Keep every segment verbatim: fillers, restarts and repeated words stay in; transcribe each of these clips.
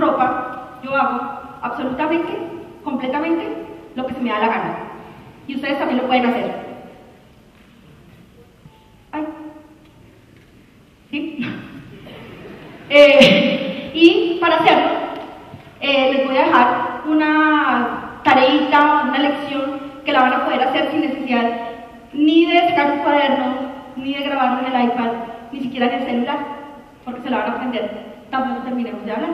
ropa, yo hago absolutamente, completamente lo que se me da la gana. Y ustedes también lo pueden hacer. Ay. ¿Sí? eh, y para hacerlo, eh, les voy a dejar una tareita, una lección que la van a poder hacer sin necesidad ni de sacar un cuaderno, ni de grabarlo en el iPad, ni siquiera en el celular, porque se la van a aprender. Tampoco terminemos de hablar.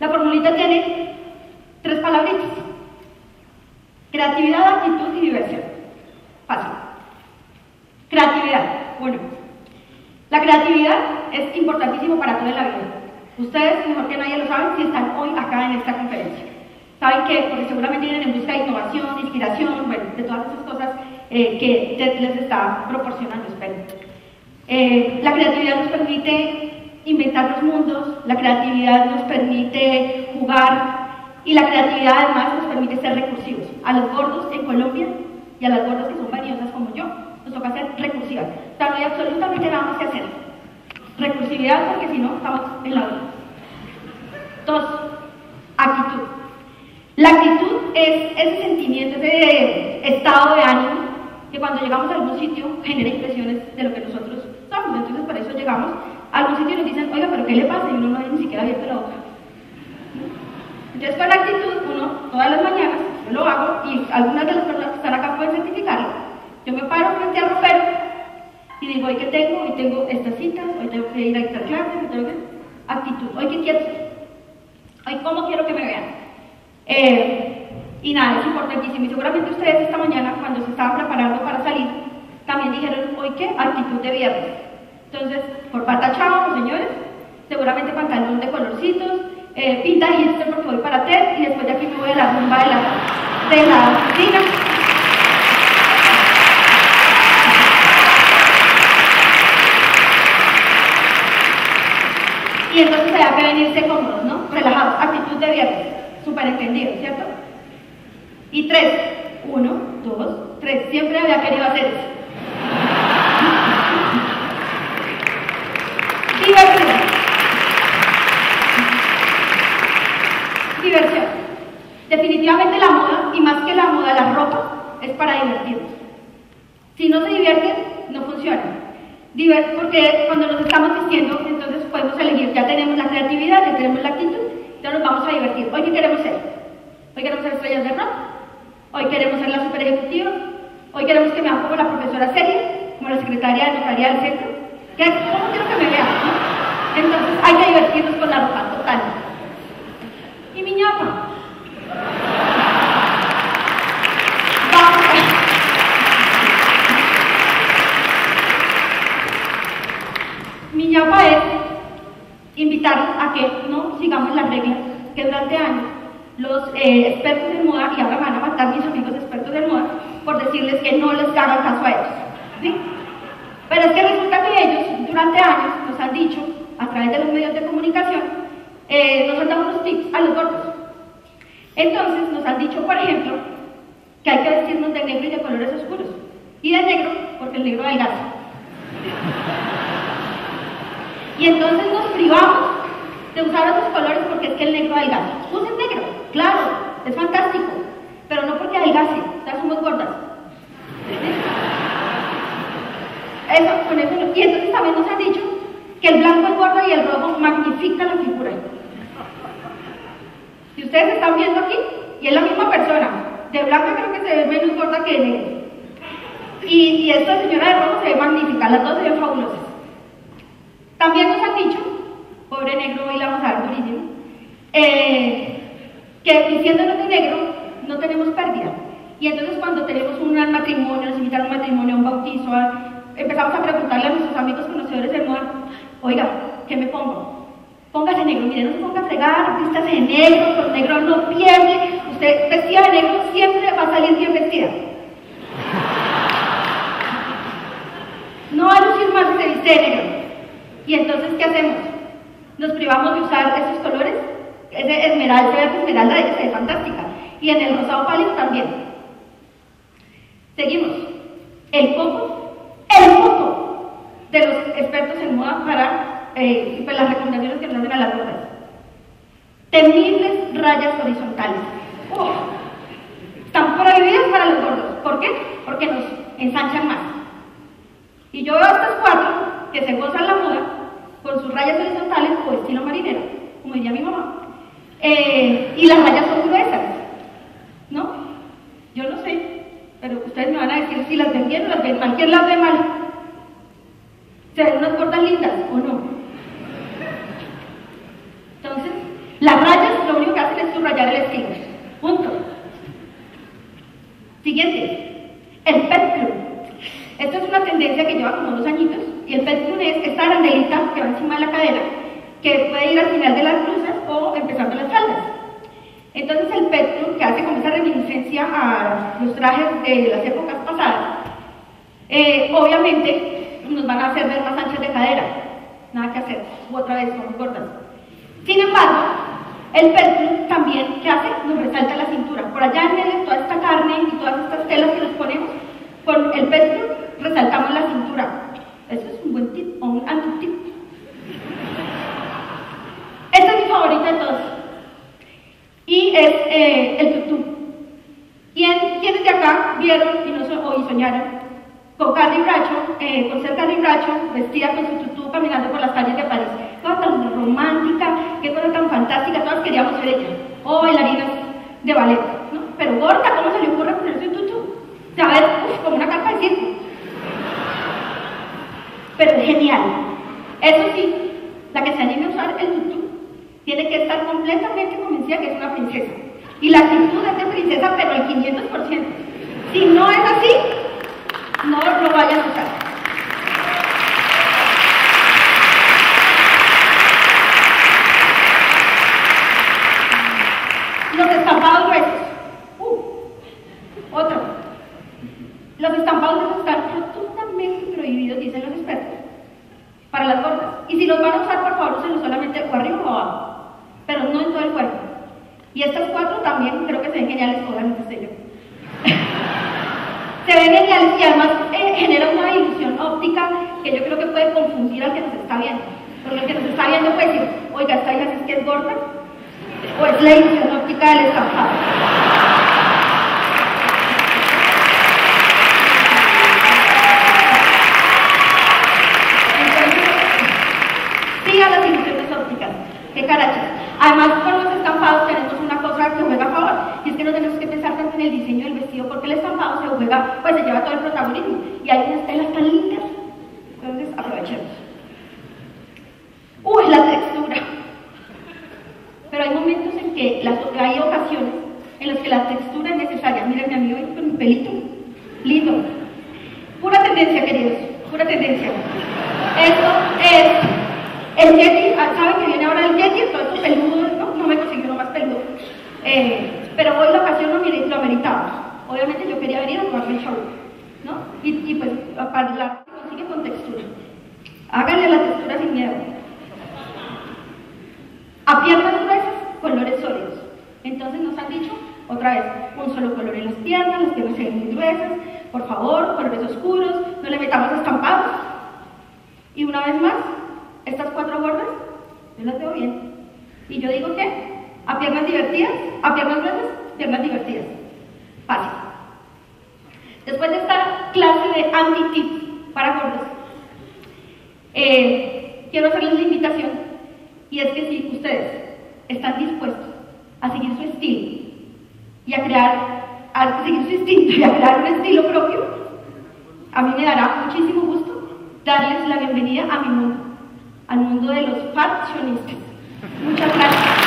La formulita tiene tres palabritas: creatividad, actitud y diversión. Fácil. Creatividad. Bueno, la creatividad es importantísimo para toda la vida. Ustedes, mejor que nadie, lo saben si están hoy acá en esta conferencia. Saben que, porque seguramente vienen en busca de innovación, de inspiración, bueno, de todas esas cosas eh, que TED les está proporcionando, espero. Eh, la creatividad nos permite inventar los mundos, la creatividad nos permite jugar, y la creatividad además nos permite ser recursivos. A los gordos en Colombia y a las gordas que son valiosas como yo, nos toca ser recursivas. O sea, no hay absolutamente nada más que hacer. Recursividad, porque si no, estamos en la otra. Dos, actitud. La actitud es ese sentimiento, ese estado de ánimo que cuando llegamos a algún sitio genera impresiones de lo que nosotros somos. Entonces, por eso llegamos a algún sitio y nos dicen, oiga, ¿pero qué le pasa? Y uno no ha ni siquiera abierto la boca. Entonces, con la actitud, uno, todas las mañanas, yo lo hago, y algunas de las personas que están acá pueden certificarlo. Yo me paro frente al ropero y digo, hoy que tengo, hoy tengo estas citas, hoy tengo que ir a estas clases, hoy tengo que... actitud, hoy qué quiero ser, hoy cómo quiero que me vean. Eh, y nada, es importantísimo. Y seguramente ustedes esta mañana, cuando se estaban preparando para salir, también dijeron, hoy qué, actitud de viernes. Entonces, corbata chava, señores, seguramente pantalón de colorcitos, eh, pinta y este porque voy para TED, y después de aquí tuve la rumba de la, de la oficina. Y entonces había que venirse cómodos, ¿no? Relajados, actitud de viernes, súper entendido, ¿cierto? Y tres, uno, dos, tres, siempre había querido hacer eso. Diversión. Diversión. Definitivamente la moda, y más que la moda, la ropa, es para divertirnos. Si no se divierten, no funciona. Diver porque cuando nos estamos vistiendo, entonces podemos elegir, ya tenemos la creatividad, ya tenemos la actitud, ya nos vamos a divertir. Hoy, ¿qué queremos ser? Hoy queremos ser estrellas de rock, hoy queremos ser la super ejecutiva, hoy queremos que me haga como la profesora seria, como la secretaria de notaría del centro. ¿Cómo quiero que me vean? ¿No? Entonces hay que divertirnos con la ropa total. Y mi ñapa. Vamos. Mi ñapa es invitar a que no sigamos las reglas que durante años los eh, expertos en moda, y ahora van a matar mis amigos expertos en moda por decirles que no les hagan caso a ellos. ¿Sí? Pero es que resulta que ellos durante años nos han dicho, a través de los medios de comunicación, eh, nos han dado unos tips a los gordos. Entonces nos han dicho, por ejemplo, que hay que vestirnos de negro y de colores oscuros. Y de negro, porque el negro adelgaza. Y entonces nos privamos de usar otros colores porque es que el negro adelgaza. Usen negro, claro, es fantástico, pero no porque adelgace, ya somos gordas. Eso, con eso, y entonces también nos han dicho que el blanco es gordo y el rojo magnifica la figura. Si ustedes están viendo aquí, y es la misma persona, de blanca creo que se ve menos gorda que de negro, y, y esta señora de rojo se ve magnífica, las dos se ven fabulosas. También nos han dicho, pobre negro, hoy la vamos a dar durísimo, eh, que diciéndonos de negro no tenemos pérdida. Y entonces cuando tenemos un matrimonio, nos invitan a un matrimonio, a un bautizo, a... empezamos a preguntarle a nuestros amigos conocedores de moda, oiga, ¿qué me pongo? Póngase negro, mire, no se ponga a fregar, vístase de negro, con negro no pierde, usted vestida de negro siempre va a salir bien vestida. No va a lucir más si se viste de negro. Y entonces, ¿qué hacemos? Nos privamos de usar esos colores, ese esmeralda, ese esmeralda es fantástica, y en el rosado pálido también. Seguimos. El coco. El punto de los expertos en moda para eh, pues las recomendaciones que nos hacen a las gordas. temibles rayas horizontales. ¡Oh! Están prohibidas para los gordos. ¿Por qué? Porque nos ensanchan más. Y yo veo a estas cuatro que se gozan la moda con sus rayas horizontales o estilo marinero, como diría mi mamá. Eh, y las rayas son gruesas, ¿no? Yo no sé, pero ustedes me van a decir si las ven bien o las ven mal. ¿Quién las ve mal? ¿Se ven unas gordas lindas o no? Entonces, las rayas lo único que hacen es subrayar el estilo. Punto. Siguiente, el peplum. Esta es una tendencia que lleva como unos añitos, y el peplum es esta arandelita que va encima de la cadera, que puede ir al final de las blusas o empezando las faldas. Entonces el peplum, que hace como esa reminiscencia a los trajes de las épocas pasadas, eh, obviamente nos van a hacer ver más anchas de cadera, nada que hacer, otra vez somos gordas. Sin embargo, el peplum también, ¿qué hace? Nos resalta la cintura. Por allá en medio de toda esta carne y todas estas telas que nos ponemos, con el peplum resaltamos la cintura. Eso es un buen tip o un anti-tip. Esta es mi favorita de todas. Y es eh, el tutú. ¿Quiénes de acá vieron y no so hoy soñaron con Carly Bracho, eh, con ser Carly Bracho, vestida con su tutú, caminando por las calles de París? Cosa tan romántica, qué cosa tan fantástica, todas queríamos ser ella. O bailarinas de ballet, ¿no? Pero gorda, ¿cómo se le ocurre ponerse un tutú? O sea, a ver, uf, como una carpa de circo. Pero es genial. Eso sí, la que se anime a usar el tutú tiene que estar completamente convencida que es una princesa. Y la actitud es de princesa, pero al quinientos por ciento. Si no es así, no lo vayan a usar. Los estampados gruesos. Uh, otro. Los estampados gruesos están totalmente prohibidos, dicen los expertos, para las gordas. Y si los van a usar, por favor, úsenlos solamente o arriba o abajo, pero no en todo el cuerpo. Y estas cuatro también creo que se ven geniales, obviamente sé yo. Se ven geniales y además eh, genera una ilusión óptica que yo creo que puede confundir al que nos está viendo. Porque el que nos está viendo puede decir, oiga, esta hija es que es gorda, o es la ilusión óptica del estampado. Entonces, sigan las ilusiones ópticas, qué carachas. Además, con los estampados tenemos una cosa que juega a favor, y es que no tenemos que pensar tanto en el diseño del vestido, porque el estampado se juega, pues se lleva todo el protagonismo, y hay unas telas tan lindas, entonces aprovechemos. ¡Uy, la textura! Pero hay momentos en que, las, hay ocasiones en las que la textura es necesaria. Miren, mi amigo con un pelito, lindo. Pura tendencia, queridos, pura tendencia. Esto es el yeti, saben que viene ahora el yeti, todo esto peludo, no, no me consiguió uno más peludo. Eh, pero hoy la ocasión no lo ameritaba. Obviamente yo quería venir a tomarme el show, ¿no? Y, y pues, para la consigue con textura. Háganle la textura sin miedo. A piernas gruesas, colores sólidos. Entonces nos han dicho, otra vez, un solo color en las piernas, las piernas se ven muy gruesas, por favor, colores oscuros, no le metamos estampados. Y una vez más, estas cuatro gordas, yo las veo bien. Y yo digo que, a piernas divertidas, a piernas gruesas, piernas divertidas. Fácil. Después de esta clase de anti-tips para gordas, eh, quiero hacerles la invitación. Y es que si ustedes están dispuestos a seguir su estilo y a crear, a seguir su instinto y a crear un estilo propio, a mí me dará muchísimo gusto darles la bienvenida a mi mundo, al mundo de los fashionistas. Muchas gracias.